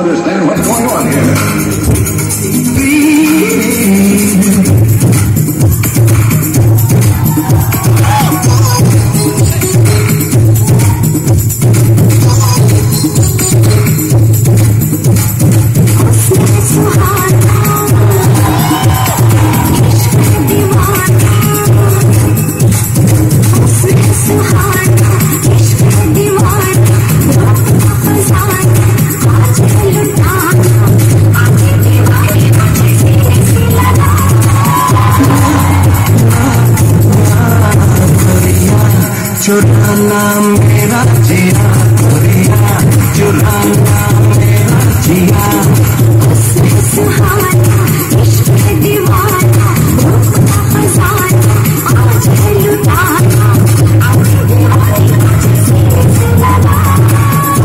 understand what's going on here. चुराना मेरा जिया गोरिया, चुराना मेरा जिया। उसने सुहाना इश्क़ दीवाना, रुकना ख़ज़ाना आज है लुटाना, आज दीवानी आज सीने से लगाना।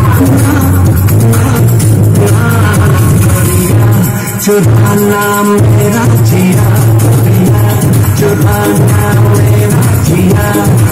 ना ना ना गोरिया, चुराना मेरा जिया गोरिया, चुराना मेरा जिया।